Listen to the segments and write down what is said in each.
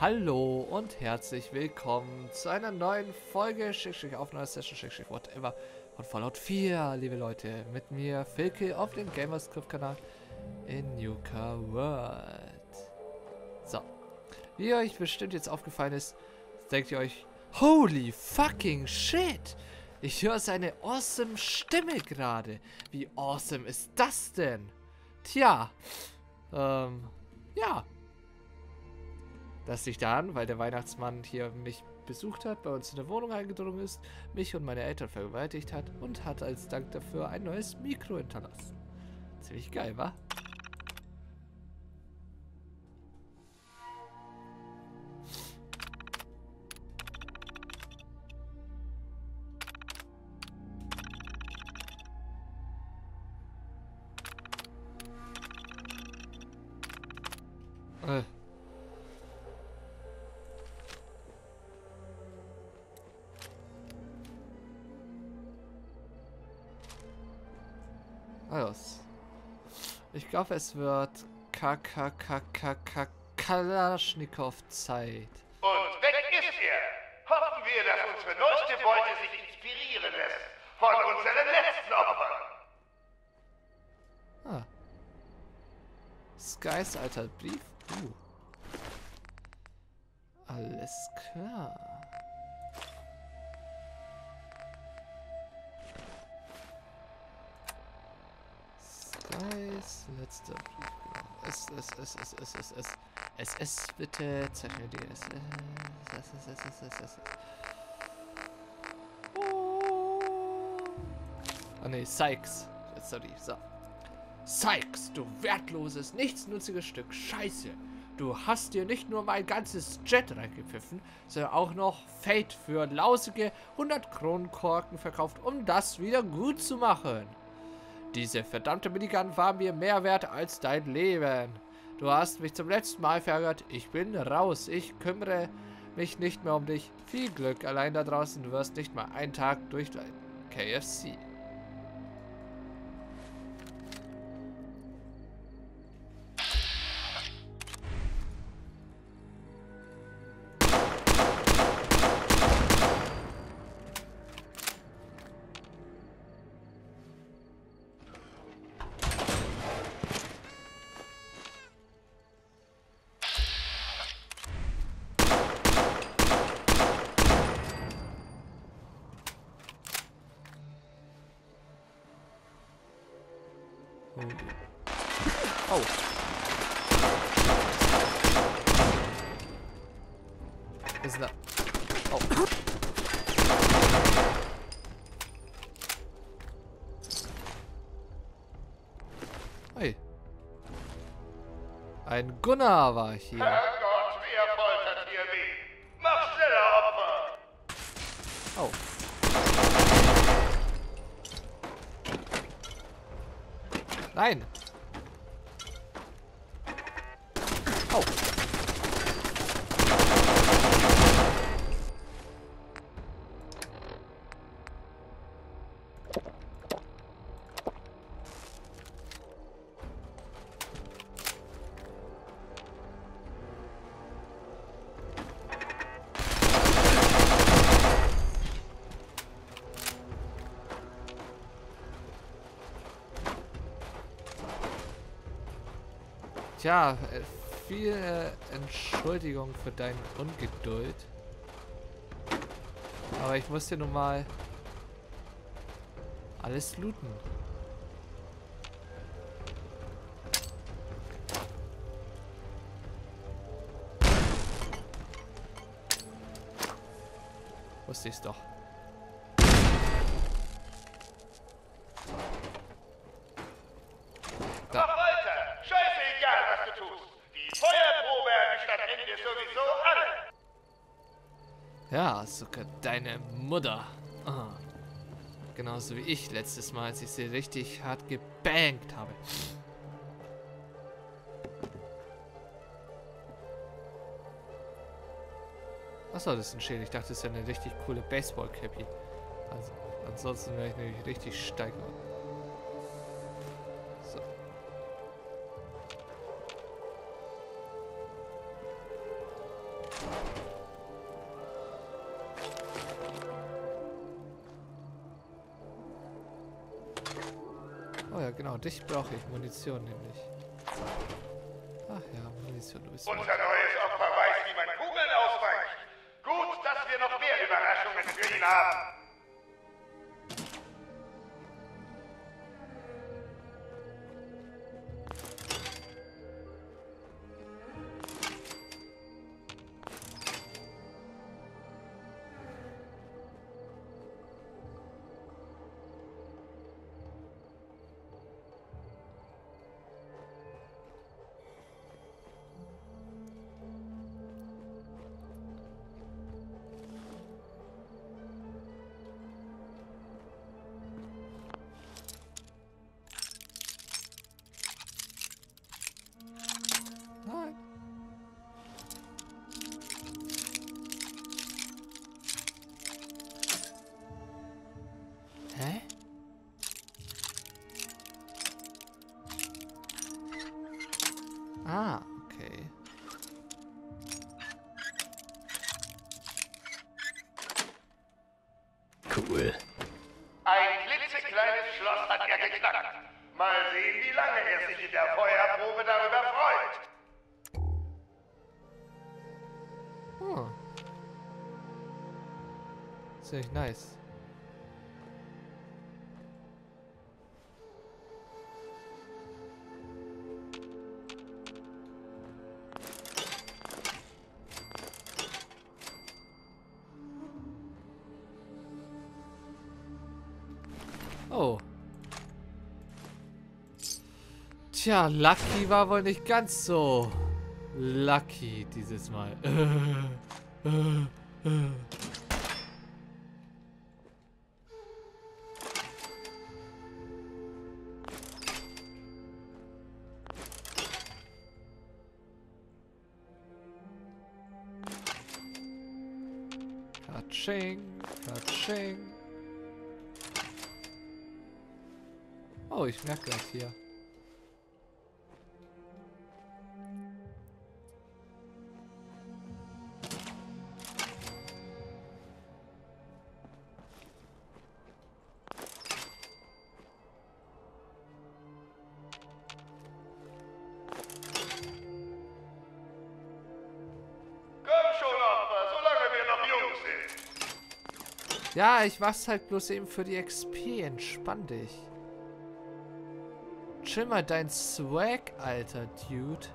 Hallo und herzlich willkommen zu einer neuen Folge, Aufnahme Session, whatever, von Fallout 4, liebe Leute. Mit mir, Philkill, auf dem Gamers-Griff-Kanal in Nuka World. So, wie euch bestimmt jetzt aufgefallen ist, denkt ihr euch, holy fucking shit, ich höre seine awesome Stimme gerade. Wie awesome ist das denn? Tja, ja. Das liegt daran, weil der Weihnachtsmann hier mich besucht hat, bei uns in der Wohnung eingedrungen ist, mich und meine Eltern vergewaltigt hat und hat als Dank dafür ein neues Mikro hinterlassen. Ziemlich geil, wa? Ich glaube, es wird Kalaschnikow-Zeit. Und weg ist ihr! Hoffen wir, dass unsere neueste Beute sich inspirieren lässt von unseren letzten Opfern. Ah. Sykes alter Brief? Alles klar. Letzter Brief. SS bitte. Zeichne die SS. Oh ne, Sykes. Letzter Brief. So. Sykes, du wertloses, nichtsnutziges Stück Scheiße. Du hast dir nicht nur mein ganzes Jet reingepfiffen, sondern auch noch Fate für lausige 100-Kronen-Korken verkauft, um das wieder gut zu machen. Diese verdammte Minigun war mir mehr wert als dein Leben. Du hast mich zum letzten Mal verärgert. Ich bin raus. Ich kümmere mich nicht mehr um dich. Viel Glück allein da draußen. Du wirst nicht mal einen Tag durchleiden. KFC. Oh. Was ist das? Oh. Hey. Ein Gunnar war hier. Herrgott, wie erfoltert ihr mich? Mach schneller, Opfer! Oh. Nein! Oh! Tja, viele Entschuldigung für deine Ungeduld. Aber ich muss hier nun mal alles looten. Wusste ich's doch. Ja, sogar deine Mutter. Ah. Genauso wie ich letztes Mal, als ich sie richtig hart gebankt habe. Achso, das ist ein Schild. Ich dachte, das ist ja eine richtig coole Baseball-Cappy. Also, ansonsten wäre ich nämlich richtig steig. So. Oh ja, genau, dich brauche ich. Munition nämlich. Ach ja, Munition. Du bist unser neues Opfer weiß, wie man Kugeln ausweicht. Gut, dass wir noch mehr Überraschungen für ihn haben. Ziemlich nice. Oh. Tja, Lucky war wohl nicht ganz so lucky dieses Mal. Oh, ich merke das hier. Ja, ich mach's halt bloß eben für die XP. Entspann dich. Chill mal dein Swag, alter Dude.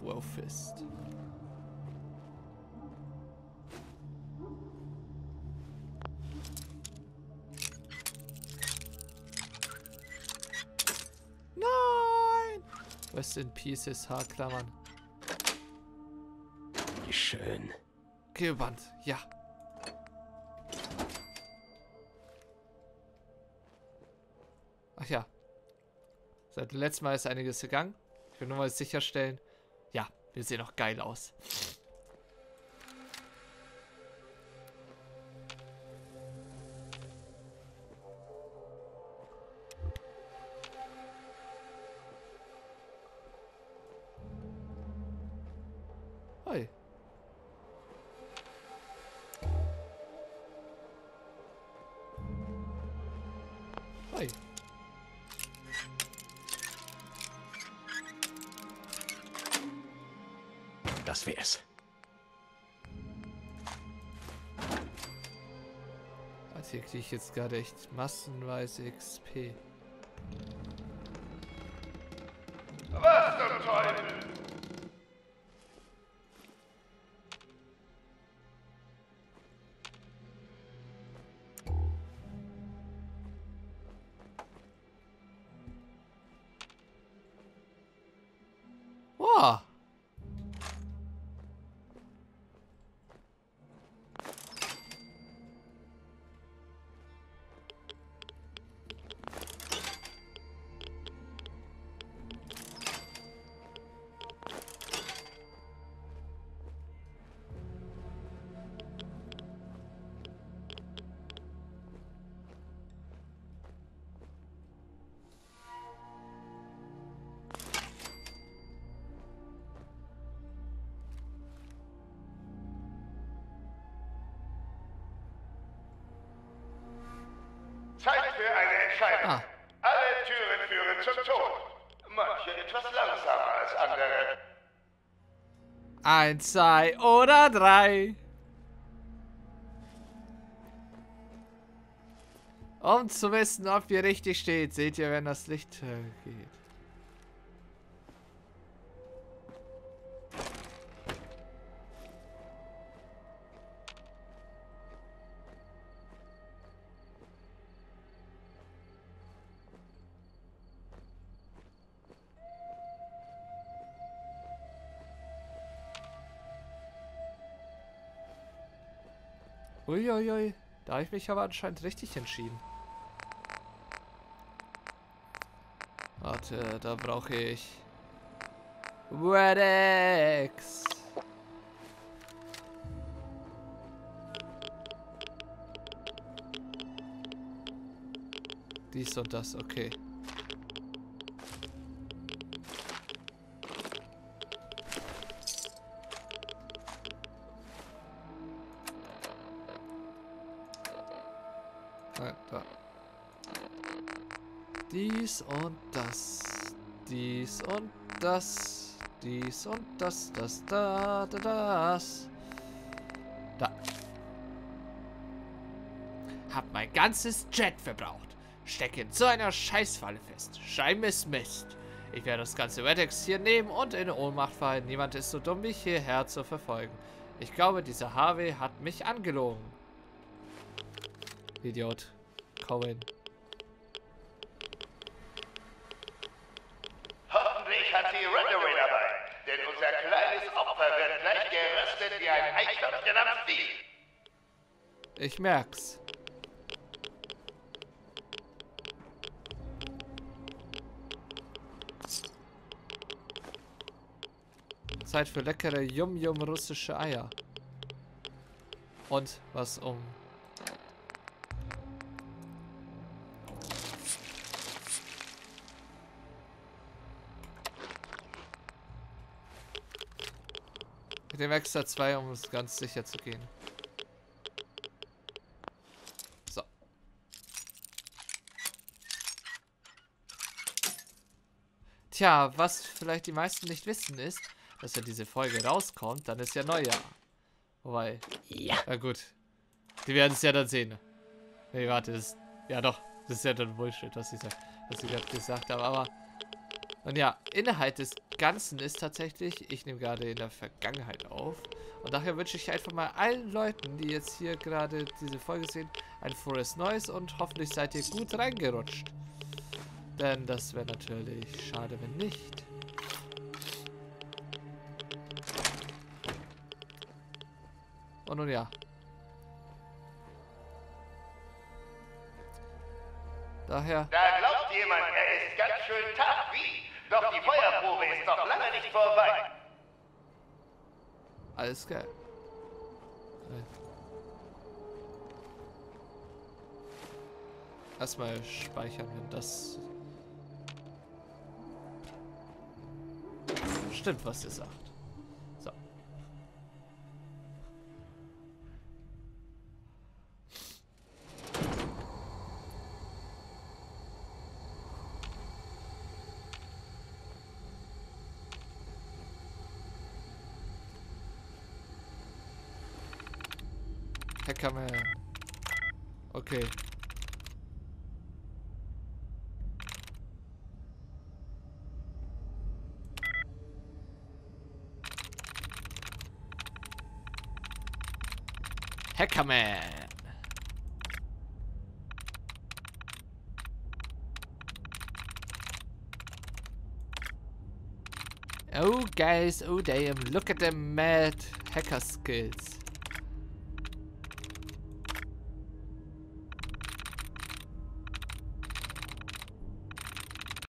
Wow, Fist. Nein! Rest in Pieces, Haarklammern. Wie schön. Gewandt, ja. Ach ja. Seit dem letzten Mal ist einiges gegangen. Ich will nur mal sicherstellen. Ja, wir sehen noch geil aus. Jetzt gerade echt massenweise XP. Was zum Teufel? Wow. für eine Entscheidung. Ah. Alle Türen führen zum Tod. Manche etwas langsamer als andere. 1, 2 oder 3. Um zu wissen, ob ihr richtig steht, seht ihr, wenn das Licht geht. Uiuiui, da habe ich mich aber anscheinend richtig entschieden. Warte, da brauche ich Wedex. Dies und das, okay. Dies und das, dies und das, dies und das, das, da, da, das. Da. Hab mein ganzes Jet verbraucht. Stecke in so einer Scheißfalle fest. Schein ist Mist. Ich werde das ganze Wedex hier nehmen und in Ohnmacht fallen. Niemand ist so dumm, mich hierher zu verfolgen. Ich glaube, dieser HW hat mich angelogen. Idiot. Komm hin. Ich merk's. Zeit für leckere Yum-Yum russische Eier. Und was um? Mit dem extra 2, um es ganz sicher zu gehen. So. Tja, was vielleicht die meisten nicht wissen ist, dass wenn diese Folge rauskommt, dann ist ja Neujahr. Wobei. Ja. Na gut. Die werden es ja dann sehen. Nee, warte, das ist. Ja doch, das ist ja dann Bullshit, was ich gerade gesagt habe, aber. Und ja, Inhalt des Ganzen ist tatsächlich, ich nehme gerade in der Vergangenheit auf. Und daher wünsche ich einfach mal allen Leuten, die jetzt hier gerade diese Folge sehen, ein frohes Neues und hoffentlich seid ihr gut reingerutscht. Denn das wäre natürlich schade, wenn nicht. Und nun ja. Daher... Da glaubt jemand, er ist ganz schön tough wie... Doch die Feuerprobe ist noch lange nicht vorbei. Alles geil. Erstmal speichern, wenn das... Stimmt, was ihr sagt. So. Hackerman. Okay. Hackerman. Oh guys, oh damn, look at the mad hacker skills.